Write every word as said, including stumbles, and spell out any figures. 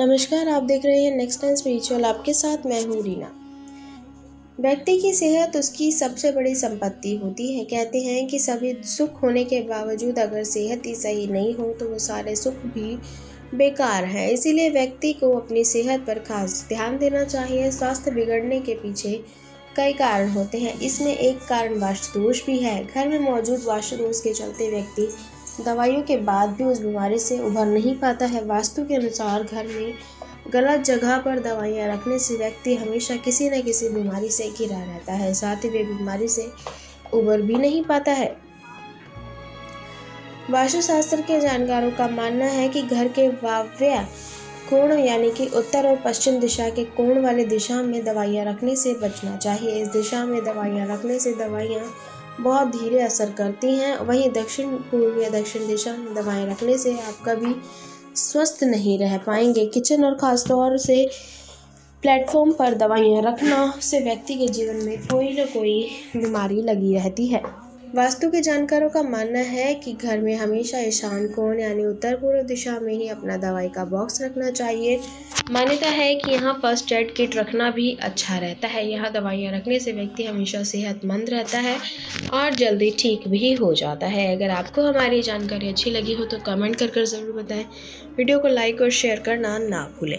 नमस्कार, आप देख रहे हैं नेक्स्ट टाइम स्पिरिचुअल। आपके साथ मैं हूँ रीना। व्यक्ति की सेहत उसकी सबसे बड़ी संपत्ति होती है। कहते हैं कि सभी सुख होने के बावजूद अगर सेहत ही सही नहीं हो तो वो सारे सुख भी बेकार हैं। इसीलिए व्यक्ति को अपनी सेहत पर खास ध्यान देना चाहिए। स्वास्थ्य बिगड़ने के पीछे कई कारण होते हैं। इसमें एक कारण वास्तुदोष भी है। घर में मौजूद वास्तुदोष के चलते व्यक्ति दवाइयों के बाद भी उस बीमारी से उभर नहीं पाता है। वास्तु के अनुसार घर में गलत जगह पर दवाइयाँ रखने से व्यक्ति हमेशा किसी न किसी बीमारी से घिरा रहता है। साथ ही वे बीमारी से उभर भी नहीं पाता है। वास्तुशास्त्र के जानकारों का मानना है कि घर के वायव्य कोण यानी कि उत्तर और पश्चिम दिशा के कोण वाले दिशा में दवाइयाँ रखने से बचना चाहिए। इस दिशा में दवाइयाँ रखने से दवाइयाँ बहुत धीरे असर करती हैं। वहीं दक्षिण पूर्व या दक्षिण दिशा में दवाइयाँ रखने से आप कभी स्वस्थ नहीं रह पाएंगे। किचन और ख़ासतौर से प्लेटफॉर्म पर दवाइयाँ रखना से व्यक्ति के जीवन में कोई न कोई बीमारी लगी रहती है। वास्तु के जानकारों का मानना है कि घर में हमेशा ईशान कोण यानी उत्तर पूर्व दिशा में ही अपना दवाई का बॉक्स रखना चाहिए। मान्यता है कि यहाँ फर्स्ट एड किट रखना भी अच्छा रहता है। यहाँ दवाइयाँ रखने से व्यक्ति हमेशा सेहतमंद रहता है और जल्दी ठीक भी हो जाता है। अगर आपको हमारी जानकारी अच्छी लगी हो तो कमेंट कर कर ज़रूर बताएं। वीडियो को लाइक और शेयर करना ना भूलें।